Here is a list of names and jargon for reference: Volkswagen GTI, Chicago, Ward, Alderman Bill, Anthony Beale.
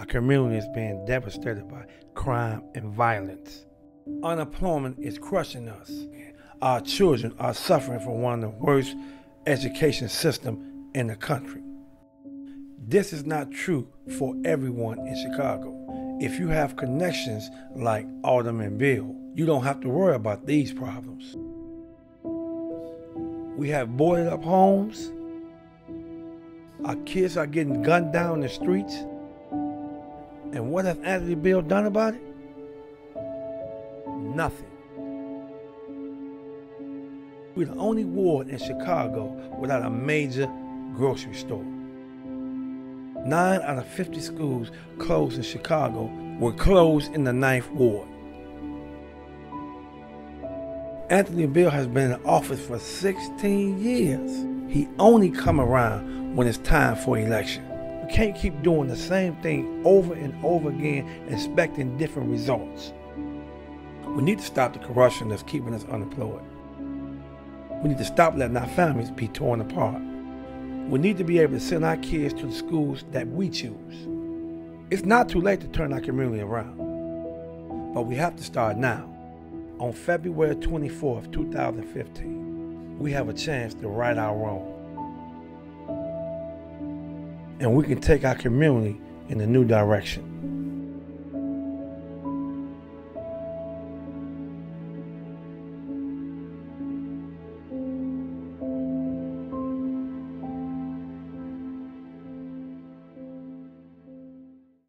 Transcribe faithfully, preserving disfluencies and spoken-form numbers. A community is being devastated by crime and violence. Unemployment is crushing us. Our children are suffering from one of the worst education systems in the country. This is not true for everyone in Chicago. If you have connections like Alderman Bill, you don't have to worry about these problems. We have boarded up homes. Our kids are getting gunned down in the streets. And what has Anthony Beale done about it? Nothing. We're the only ward in Chicago without a major grocery store. Nine out of fifty schools closed in Chicago were closed in the ninth ward. Anthony Beale has been in office for sixteen years. He only come around when it's time for election. We can't keep doing the same thing over and over again, expecting different results. We need to stop the corruption that's keeping us unemployed. We need to stop letting our families be torn apart. We need to be able to send our kids to the schools that we choose. It's not too late to turn our community around, but we have to start now. On February twenty-fourth, two thousand fifteen, we have a chance to right our wrong. And we can take our community in a new direction.